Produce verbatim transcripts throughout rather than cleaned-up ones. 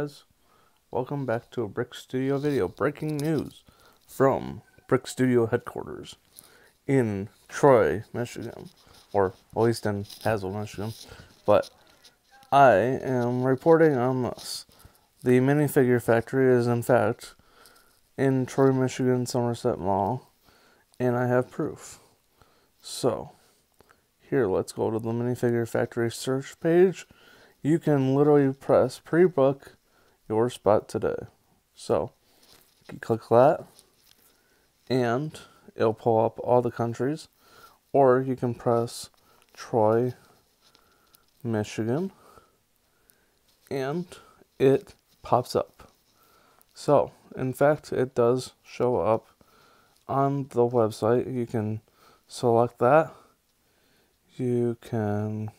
guys, welcome back to a Brick Studio video. Breaking news from Brick Studio headquarters in Troy, Michigan, or at least in Hazel, Michigan. But I am reporting on this. The minifigure factory is in fact in Troy, Michigan, Somerset Mall, and I have proof. So here, let's go to the minifigure factory search page. You can literally press pre-book your spot today. So you click that and it'll pull up all the countries, or you can press Troy, Michigan, and it pops up. So in fact, it does show up on the website. You can select that. You can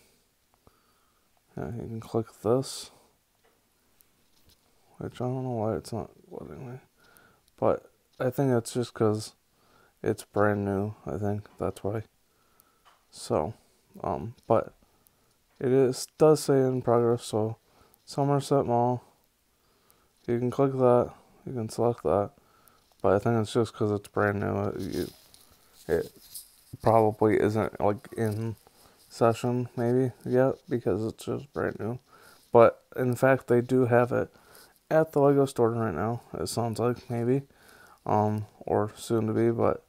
yeah, you can click this, which I don't know why it's not letting me, but I think that's just because it's brand new. I think that's why. So, um, but it is does say in progress. So, Somerset Mall. You can click that. You can select that, but I think it's just because it's brand new. It, it probably isn't like in session maybe yet because it's just brand new. But in fact, they do have it at the Lego store right now, it sounds like, maybe, um or soon to be. But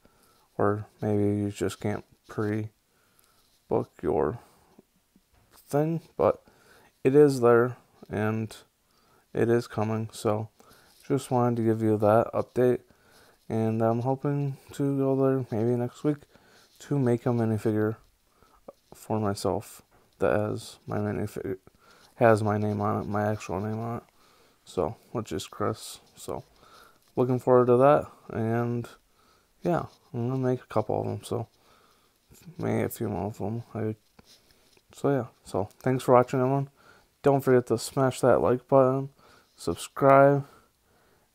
or maybe you just can't pre-book your thing, but it is there and it is coming. So just wanted to give you that update, and I'm hoping to go there maybe next week to make a minifigure for myself that has my minifigure has my name on it, my actual name on it. So, which is Chris. So, looking forward to that. And yeah, I'm gonna make a couple of them. So, maybe a few more of them. I, so yeah. So, thanks for watching, everyone. Don't forget to smash that like button, subscribe,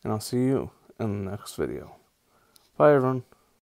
and I'll see you in the next video. Bye, everyone.